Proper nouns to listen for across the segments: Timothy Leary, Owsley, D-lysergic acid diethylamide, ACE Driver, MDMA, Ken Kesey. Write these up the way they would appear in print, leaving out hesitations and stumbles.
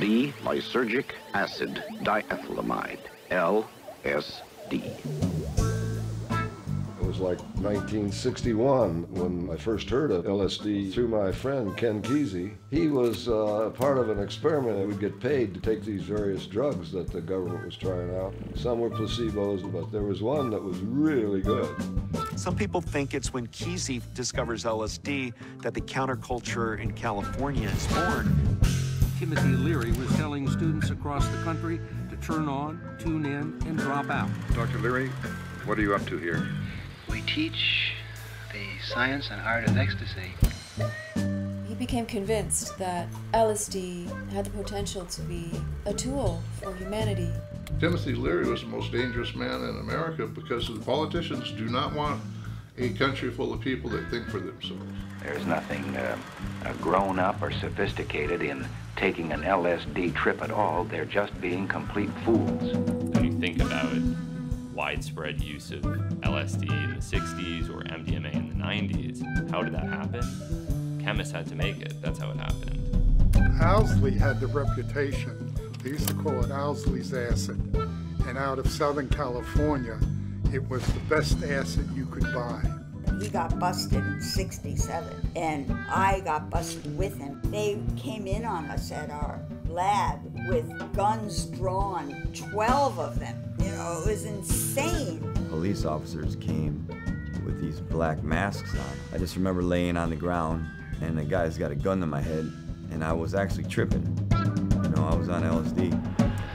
D-lysergic acid diethylamide, LSD. It was like 1961 when I first heard of LSD through my friend Ken Kesey. He was part of an experiment that would get paid to take these various drugs that the government was trying out. Some were placebos, but there was one that was really good. Some people think it's when Kesey discovers LSD that the counterculture in California is born. Timothy Leary was telling students across the country to turn on, tune in, and drop out. Dr. Leary, what are you up to here? We teach the science and art of ecstasy. He became convinced that LSD had the potential to be a tool for humanity. Timothy Leary was the most dangerous man in America because the politicians do not want a country full of people that think for themselves. There's nothing grown up or sophisticated in taking an LSD trip at all. They're just being complete fools. When you think about widespread use of LSD in the 60s or MDMA in the 90s, how did that happen? Chemists had to make it. That's how it happened. Owsley had the reputation. They used to call it Owsley's acid, and out of Southern California, it was the best acid you could buy. He got busted in '67, and I got busted with him. They came in on us at our lab with guns drawn, 12 of them. You know, it was insane. Police officers came with these black masks on. I just remember laying on the ground, and the guy's got a gun to my head, and I was actually tripping. I was on LSD.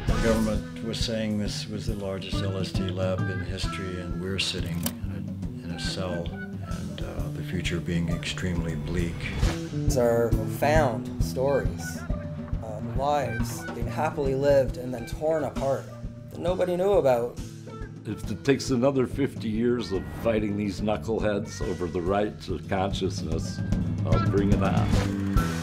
The government was saying this was the largest LSD lab in history, and we're sitting in a cell, and the future being extremely bleak. These are profound stories, lives being happily lived and then torn apart that nobody knew about. If it takes another 50 years of fighting these knuckleheads over the right to consciousness, I'll bring it on.